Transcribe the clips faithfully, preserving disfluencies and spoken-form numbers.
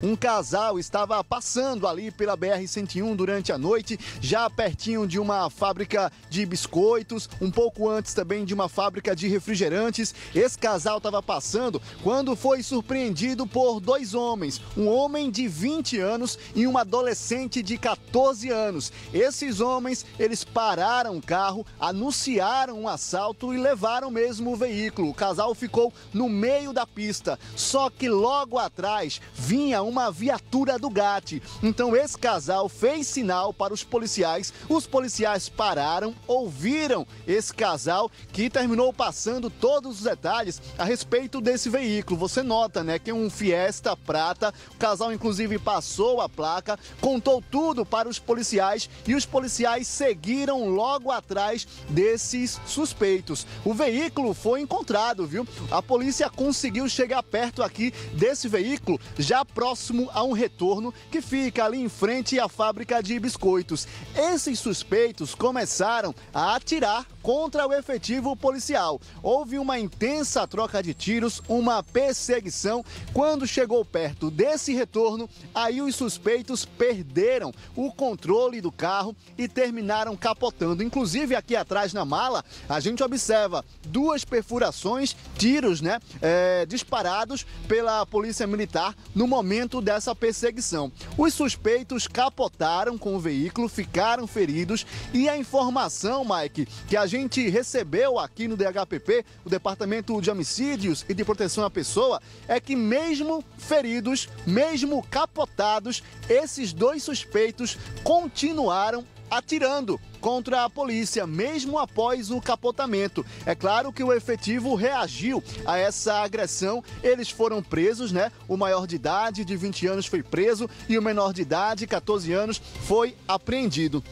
Um casal estava passando ali pela B R cento e um durante a noite, já pertinho de uma fábrica de biscoitos, um pouco antes também de uma fábrica de refrigerantes. Esse casal estava passando quando foi surpreendido por dois homens, um homem de vinte anos e uma adolescente de quatorze anos. Esses homens, eles pararam o carro, anunciaram um assalto e levaram mesmo o veículo. O casal ficou no meio da pista, só que logo atrás vinha um uma viatura do GAT. Então esse casal fez sinal para os policiais, os policiais pararam, ouviram esse casal que terminou passando todos os detalhes a respeito desse veículo. Você nota, né, que é um Fiesta prata, o casal inclusive passou a placa, contou tudo para os policiais e os policiais seguiram logo atrás desses suspeitos. O veículo foi encontrado, viu? A polícia conseguiu chegar perto aqui desse veículo, já próximo próximo a um retorno que fica ali em frente à fábrica de biscoitos. Esses suspeitos começaram a atirar contra o efetivo policial. Houve uma intensa troca de tiros, uma perseguição. Quando chegou perto desse retorno, aí os suspeitos perderam o controle do carro e terminaram capotando. Inclusive aqui atrás na mala, a gente observa duas perfurações, tiros, né, é, disparados pela polícia militar no momento dessa perseguição. Os suspeitos capotaram com o veículo, ficaram feridos e a informação, Mike, que a gente recebeu aqui no D H P P, o Departamento de Homicídios e de Proteção à Pessoa, é que mesmo feridos, mesmo capotados, esses dois suspeitos continuaram atirando contra a polícia, mesmo após o capotamento. É claro que o efetivo reagiu a essa agressão, eles foram presos, né? O maior de idade, de vinte anos, foi preso e o menor de idade, quatorze anos, foi apreendido.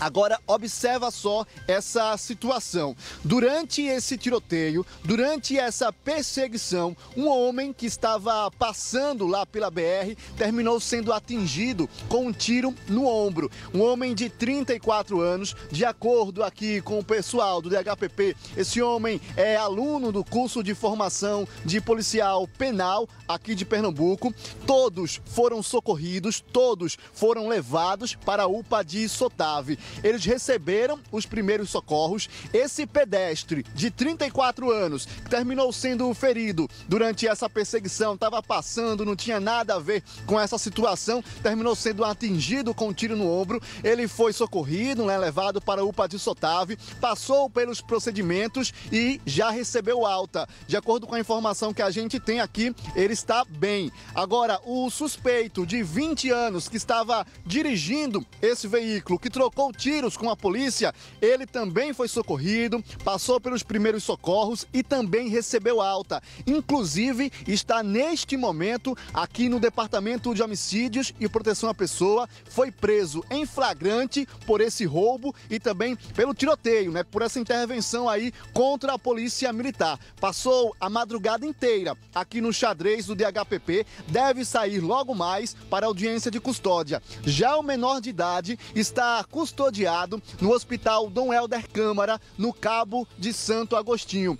Agora, observa só essa situação. Durante esse tiroteio, durante essa perseguição, um homem que estava passando lá pela B R terminou sendo atingido com um tiro no ombro. Um homem de trinta e quatro anos, de acordo aqui com o pessoal do D H P P, esse homem é aluno do curso de formação de policial penal aqui de Pernambuco. Todos foram socorridos, todos foram levados para a U P A de Sotávio. Eles receberam os primeiros socorros. Esse pedestre de trinta e quatro anos, que terminou sendo ferido durante essa perseguição, estava passando, não tinha nada a ver com essa situação, terminou sendo atingido com um tiro no ombro. Ele foi socorrido, né, levado para a U P A de Sotávio, passou pelos procedimentos e já recebeu alta. De acordo com a informação que a gente tem aqui, ele está bem. Agora, o suspeito de vinte anos que estava dirigindo esse veículo, que trocou tiros com a polícia, ele também foi socorrido, passou pelos primeiros socorros e também recebeu alta. Inclusive, está neste momento aqui no Departamento de Homicídios e Proteção à Pessoa, foi preso em flagrante por esse roubo e também pelo tiroteio, né, por essa intervenção aí contra a polícia militar. Passou a madrugada inteira aqui no xadrez do D H P P, deve sair logo mais para audiência de custódia. Já o menor de idade está custodiado no Hospital Dom Helder Câmara, no Cabo de Santo Agostinho.